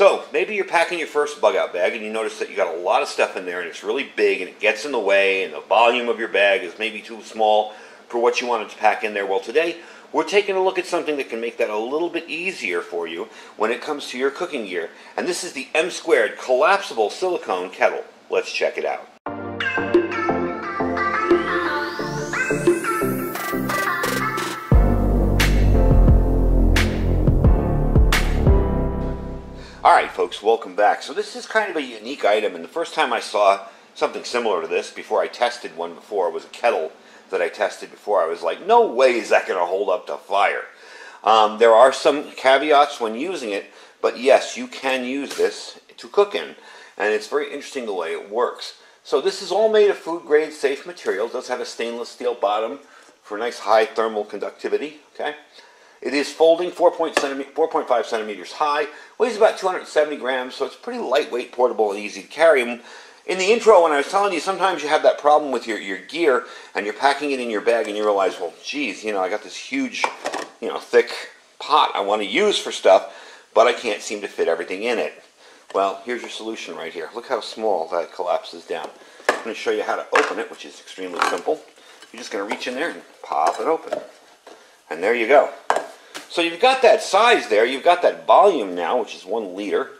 So maybe you're packing your first bug out bag and you notice that you got a lot of stuff in there and it's really big and it gets in the way and the volume of your bag is maybe too small for what you wanted to pack in there. Well, today we're taking a look at something that can make that a little bit easier for you when it comes to your cooking gear. And this is the M Squared Collapsible Silicone Kettle. Let's check it out. Alright folks, welcome back. So this is kind of a unique item, and the first time I saw something similar to this before I tested one before was a kettle that I tested before. I was like, no way is that going to hold up to fire. There are some caveats when using it, but yes, you can use this to cook in, and it's very interesting the way it works. So this is all made of food grade safe material. It does have a stainless steel bottom for nice high thermal conductivity. Okay, it is folding 4.5 centimeters high, weighs about 270 grams, so it's pretty lightweight, portable, and easy to carry. In the intro, when I was telling you, sometimes you have that problem with your gear, and you're packing it in your bag, and you realize, well, geez, you know, I got this huge, you know, thick pot I want to use for stuff, but I can't seem to fit everything in it. Well, here's your solution right here. Look how small that collapses down. I'm going to show you how to open it, which is extremely simple. You're just going to reach in there and pop it open. And there you go. So you've got that size there. You've got that volume now, which is 1 liter.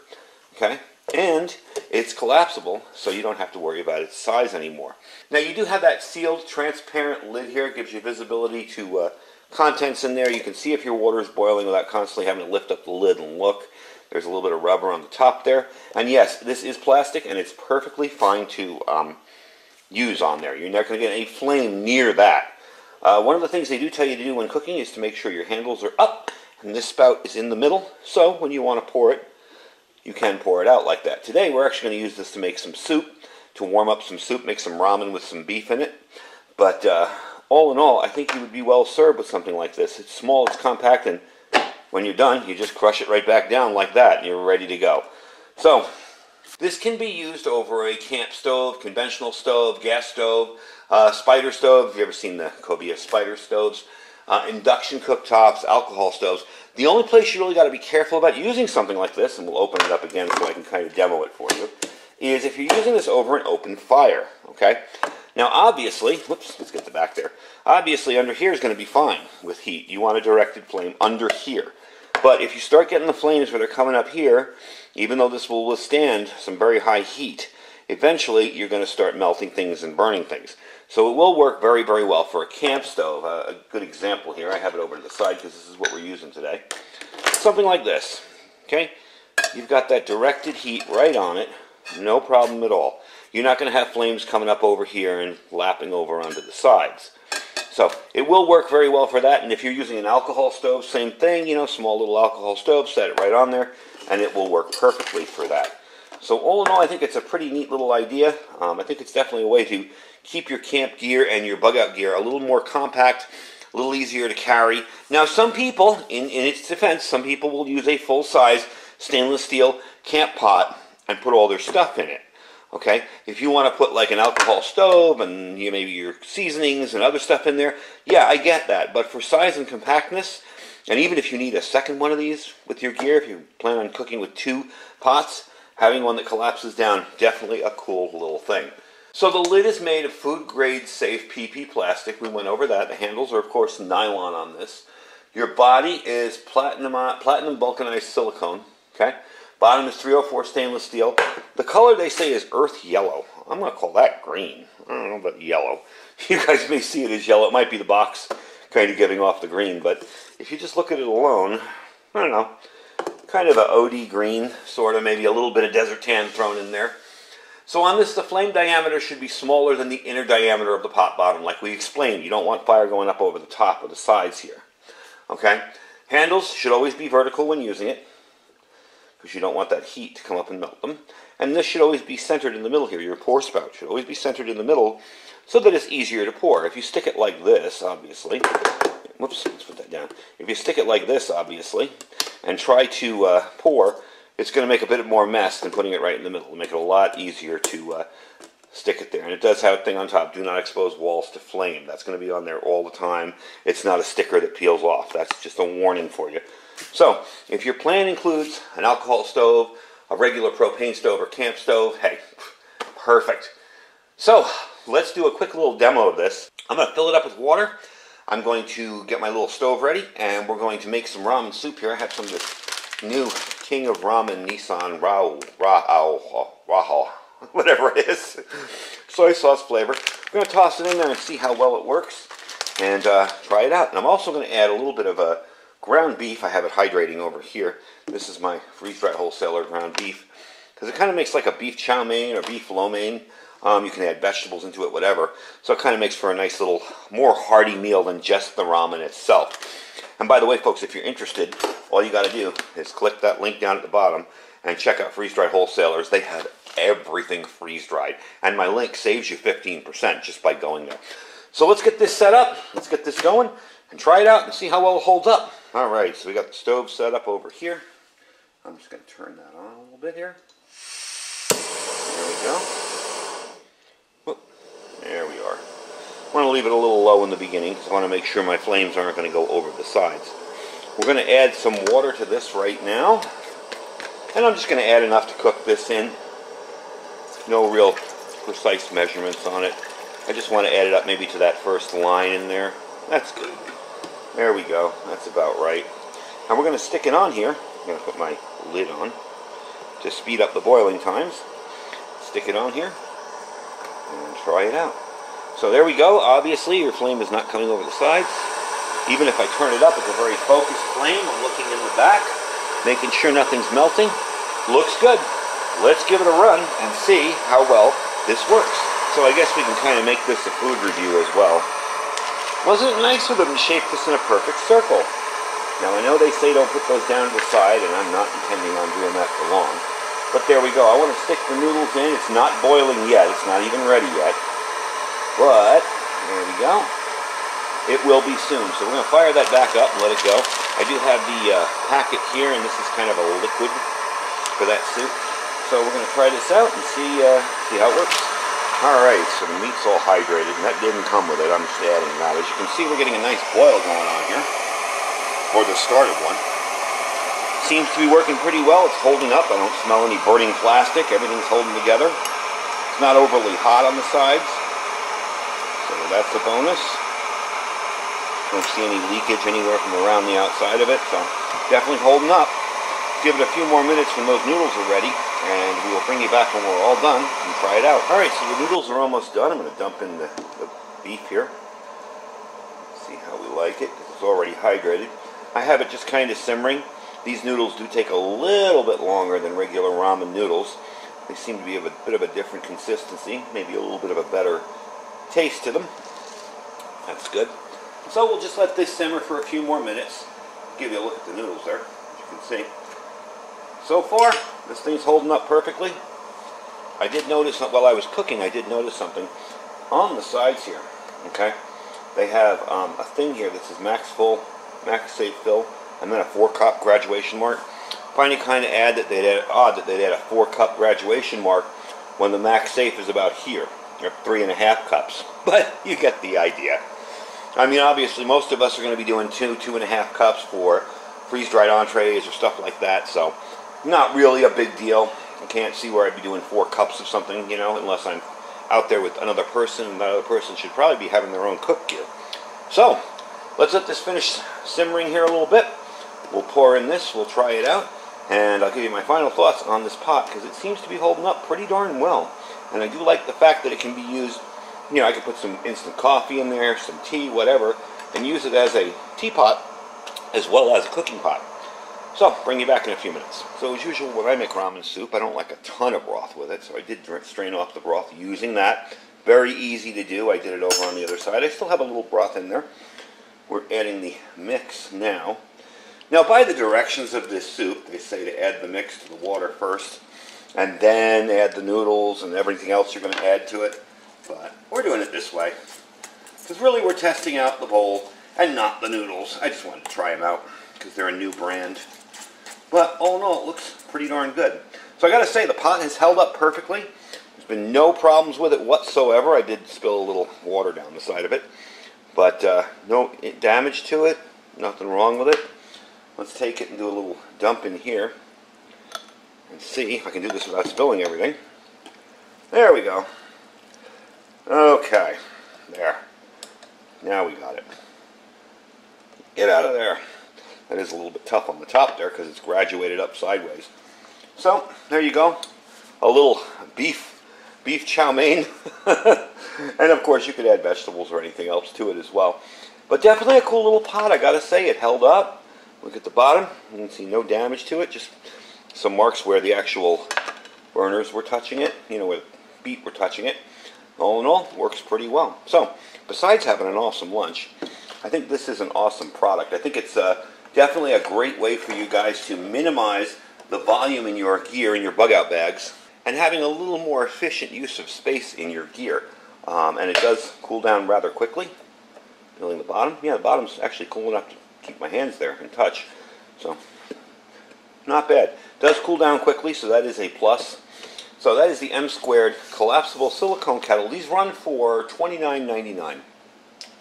Okay? And it's collapsible, so you don't have to worry about its size anymore. Now you do have that sealed transparent lid here. It gives you visibility to contents in there. You can see if your water is boiling without constantly having to lift up the lid and look. There's a little bit of rubber on the top there. And yes, this is plastic, and it's perfectly fine to use on there. You're not going to get any flame near that. One of the things they do tell you to do when cooking is to make sure your handles are up and this spout is in the middle, so when you want to pour it, you can pour it out like that. Today we're actually going to use this to make some soup, to warm up some soup, make some ramen with some beef in it. But all in all, I think you would be well served with something like this. It's small, it's compact, and when you're done, you just crush it right back down like that and you're ready to go. So this can be used over a camp stove, conventional stove, gas stove, spider stove. Have you ever seen the Kovea spider stoves? Induction cooktops, alcohol stoves. The only place you really got to be careful about using something like this, and we'll open it up again so I can kind of demo it for you, is if you're using this over an open fire. Okay? Now obviously, whoops, let's get the back there. Obviously under here is going to be fine with heat. You want a directed flame under here. But if you start getting the flames where they're coming up here, even though this will withstand some very high heat, eventually you're going to start melting things and burning things. So it will work very, very well for a camp stove. A good example here, I have it over to the side because this is what we're using today. Something like this, okay? You've got that directed heat right on it, no problem at all. You're not going to have flames coming up over here and lapping over onto the sides. So it will work very well for that, and if you're using an alcohol stove, same thing, you know, small little alcohol stove, set it right on there, and it will work perfectly for that. So all in all, I think it's a pretty neat little idea. I think it's definitely a way to keep your camp gear and your bug-out gear a little more compact, a little easier to carry. Now some people, in its defense, some people will use a full-size stainless steel camp pot and put all their stuff in it. Okay, if you want to put like an alcohol stove and maybe your seasonings and other stuff in there, yeah, I get that. But for size and compactness, and even if you need a second one of these with your gear, if you plan on cooking with 2 pots, having one that collapses down, definitely a cool little thing. So the lid is made of food-grade safe PP plastic. We went over that. The handles are, of course, nylon on this. Your body is platinum vulcanized silicone, okay? Bottom is 304 stainless steel. The color they say is earth yellow. I'm going to call that green. I don't know about yellow. You guys may see it as yellow. It might be the box kind of giving off the green. But if you just look at it alone, I don't know, kind of an OD green, sort of, maybe a little bit of desert tan thrown in there. So on this, the flame diameter should be smaller than the inner diameter of the pot bottom. Like we explained, you don't want fire going up over the top or the sides here. Okay? Handles should always be vertical when using it, because you don't want that heat to come up and melt them. And this should always be centered in the middle here. Your pour spout should always be centered in the middle so that it's easier to pour. If you stick it like this, obviously, whoops, let's put that down. If you stick it like this, obviously, and try to pour, it's going to make a bit more mess than putting it right in the middle. It'll make it a lot easier to stick it there. And it does have a thing on top, do not expose walls to flame. That's going to be on there all the time. It's not a sticker that peels off. That's just a warning for you. So, if your plan includes an alcohol stove, a regular propane stove or camp stove, hey, perfect. So let's do a quick little demo of this. I'm going to fill it up with water. I'm going to get my little stove ready, and we're going to make some ramen soup here. I have some of this new King of Ramen Nissin Raw, whatever it is, soy sauce flavor. We're going to toss it in there and see how well it works, and try it out. And I'm also going to add a little bit of a ground beef. I have it hydrating over here. This is my freeze-dried wholesaler ground beef, because it kind of makes like a beef chow mein or beef lo mein. You can add vegetables into it, whatever. So it kind of makes for a nice little, more hearty meal than just the ramen itself. And by the way, folks, if you're interested, all you got to do is click that link down at the bottom and check out Freeze-Dried Wholesalers. They have everything freeze-dried. And my link saves you 15% just by going there. So let's get this set up. Let's get this going and try it out and see how well it holds up. All right, so we got the stove set up over here. I'm just going to turn that on a little bit here. There we go. There we are. I want to leave it a little low in the beginning because I want to make sure my flames aren't going to go over the sides. We're going to add some water to this right now. And I'm just going to add enough to cook this in. No real precise measurements on it. I just want to add it up maybe to that first line in there. That's good. There we go. That's about right. Now we're going to stick it on here. I'm going to put my lid on to speed up the boiling times. Stick it on here. And try it out. So there we go. Obviously your flame is not coming over the sides. Even if I turn it up, it's a very focused flame. I'm looking in the back, making sure nothing's melting. Looks good. Let's give it a run and see how well this works. So I guess we can kind of make this a food review as well. Wasn't it nice of them to shape this in a perfect circle? Now I know they say don't put those down to the side, and I'm not intending on doing that for long. But there we go. I want to stick the noodles in. It's not boiling yet. It's not even ready yet. But, there we go. It will be soon. So we're going to fire that back up and let it go. I do have the packet here, and this is kind of a liquid for that soup. So we're going to try this out and see how it works. All right, so the meat's all hydrated, and that didn't come with it. I'm just adding that. As you can see, we're getting a nice boil going on here, or the start of one. Seems to be working pretty well. It's holding up. I don't smell any burning plastic. Everything's holding together. It's not overly hot on the sides, so that's a bonus. Don't see any leakage anywhere from around the outside of it, so definitely holding up. Give it a few more minutes when those noodles are ready, and we will bring you back when we're all done and try it out. All right, so the noodles are almost done. I'm going to dump in the beef here. Let's see how we like it, because it's already hydrated. I have it just kind of simmering. These noodles do take a little bit longer than regular ramen noodles. They seem to be of a bit of a different consistency, maybe a little bit of a better taste to them. That's good. So we'll just let this simmer for a few more minutes. Give you a look at the noodles there, as you can see. So far, this thing's holding up perfectly. I did notice, while I was cooking, I did notice something on the sides here, okay? They have a thing here that says max full, max safe fill, and then a 4-cup graduation mark. Finding kind of odd that they'd add a 4-cup graduation mark when the max safe is about here, or 3.5 cups. But you get the idea. I mean, obviously, most of us are going to be doing 2.5 cups for freeze-dried entrees or stuff like that, so not really a big deal. I can't see where I'd be doing 4 cups of something, you know, unless I'm out there with another person, and that other person should probably be having their own cook gear. So, let's let this finish simmering here a little bit. We'll pour in this, we'll try it out, and I'll give you my final thoughts on this pot, because it seems to be holding up pretty darn well. And I do like the fact that it can be used, you know, I could put some instant coffee in there, some tea, whatever, and use it as a teapot as well as a cooking pot. So, I'll bring you back in a few minutes. So, as usual, when I make ramen soup, I don't like a ton of broth with it, so I did strain off the broth using that. Very easy to do. I did it over on the other side. I still have a little broth in there. We're adding the mix now. Now, by the directions of this soup, they say to add the mix to the water first, and then add the noodles and everything else you're going to add to it. But we're doing it this way, because really we're testing out the bowl and not the noodles. I just wanted to try them out, because they're a new brand. But all in all, it looks pretty darn good. So I got to say, the pot has held up perfectly. There's been no problems with it whatsoever. I did spill a little water down the side of it. But no damage to it, nothing wrong with it. Let's take it and do a little dump in here. and see if I can do this without spilling everything. There we go. Okay. There. Now we got it. Get out of there. That is a little bit tough on the top there because it's graduated up sideways. So, there you go. A little beef chow mein. And of course you could add vegetables or anything else to it as well. But definitely a cool little pot, I gotta say. It held up. Look at the bottom. You can see no damage to it. Just some marks where the actual burners were touching it. You know, where the beet were touching it. All in all, works pretty well. So, besides having an awesome lunch, I think this is an awesome product. I think it's definitely a great way for you guys to minimize the volume in your gear, in your bug out bags, and having a little more efficient use of space in your gear. And it does cool down rather quickly. Feeling the bottom. Yeah, the bottom's actually cool enough to keep my hands there in touch. So, not bad. It does cool down quickly, so that is a plus. So that is the M Squared Collapsible Silicone Kettle. These run for $29.99.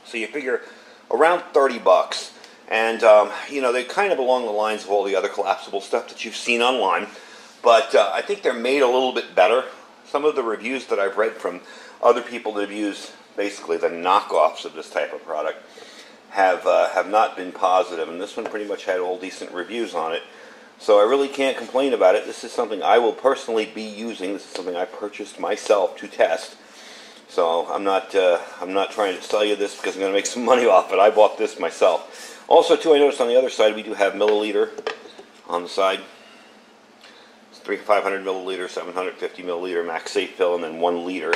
So you figure around 30 bucks. And, you know, they're kind of along the lines of all the other collapsible stuff that you've seen online. But I think they're made a little bit better. Some of the reviews that I've read from other people that have used basically the knockoffs of this type of product have not been positive. And this one pretty much had all decent reviews on it. So I really can't complain about it. This is something I will personally be using. This is something I purchased myself to test. So I'm not trying to sell you this because I'm going to make some money off it. I bought this myself. Also, too, I noticed on the other side we do have milliliter on the side. It's 500 milliliter, 750 milliliter max safe fill, and then 1 liter.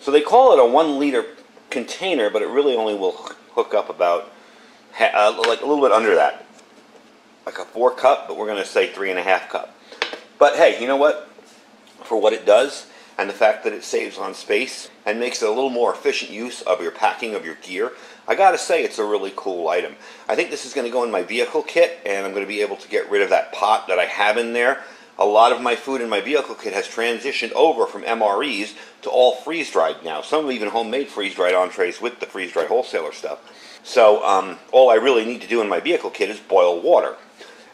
So they call it a 1 liter container, but it really only will hook up about like a little bit under that. Like a 4 cup, but we're going to say 3.5 cup. But hey, you know what? For what it does, and the fact that it saves on space and makes it a little more efficient use of your packing of your gear, I gotta say it's a really cool item. I think this is going to go in my vehicle kit, and I'm going to be able to get rid of that pot that I have in there. A lot of my food in my vehicle kit has transitioned over from MREs to all freeze-dried now. Some even homemade freeze-dried entrees with the freeze-dried wholesaler stuff. So all I really need to do in my vehicle kit is boil water.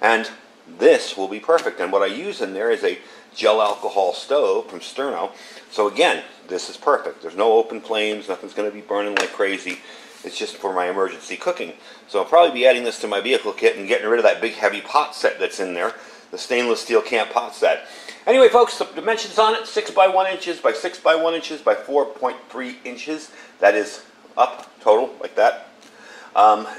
And this will be perfect. And what I use in there is a gel alcohol stove from Sterno. So again, this is perfect. There's no open flames. Nothing's going to be burning like crazy. It's just for my emergency cooking. So I'll probably be adding this to my vehicle kit and getting rid of that big heavy pot set that's in there. The stainless steel camp pot set. Anyway, folks, the dimensions on it, 6 by 1 inches by 6 by 1 inches by 4.3 inches. That is up total like that.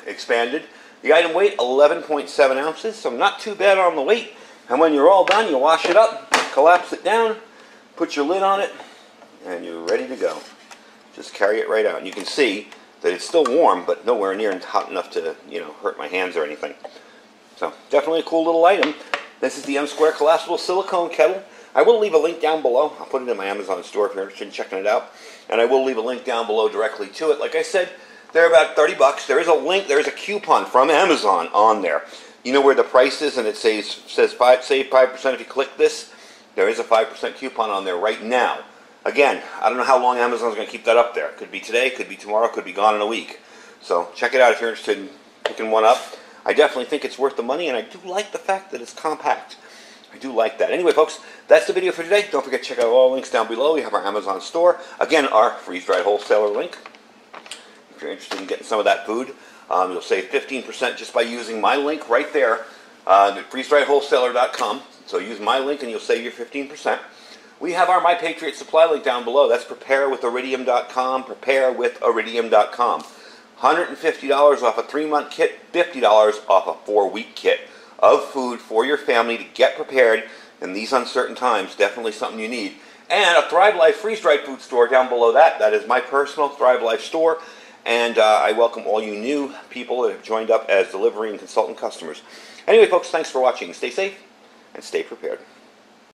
Expanded. The item weight, 11.7 ounces, so not too bad on the weight. And when you're all done, you wash it up, collapse it down, put your lid on it, and you're ready to go. Just carry it right out. And you can see that it's still warm, but nowhere near hot enough to, you know, hurt my hands or anything. So, definitely a cool little item. This is the M Square Collapsible Silicone Kettle. I will leave a link down below. I'll put it in my Amazon store if you're interested in checking it out. And I will leave a link down below directly to it. Like I said, they're about 30 bucks. There is a link, there is a coupon from Amazon on there. You know where the price is, and it says save 5% if you click this. There is a 5% coupon on there right now. Again, I don't know how long Amazon's going to keep that up there. Could be today, could be tomorrow, could be gone in a week. So check it out if you're interested in picking one up. I definitely think it's worth the money, and I do like the fact that it's compact. I do like that. Anyway, folks, that's the video for today. Don't forget to check out all the links down below. We have our Amazon store. Again, our freeze-dried wholesaler link. If you're interested in getting some of that food, you'll save 15% just by using my link right there at freeze-driedwholesaler.com. So use my link and you'll save your 15%. We have our My Patriot Supply link down below. That's preparewithiridium.com, preparewithiridium.com. $150 off a 3-month kit, $50 off a 4-week kit of food for your family to get prepared in these uncertain times. Definitely something you need. And a Thrive Life freeze-dried food store down below that. That is my personal Thrive Life store. And I welcome all you new people that have joined up as delivery and consultant customers. Anyway, folks, thanks for watching. Stay safe and stay prepared.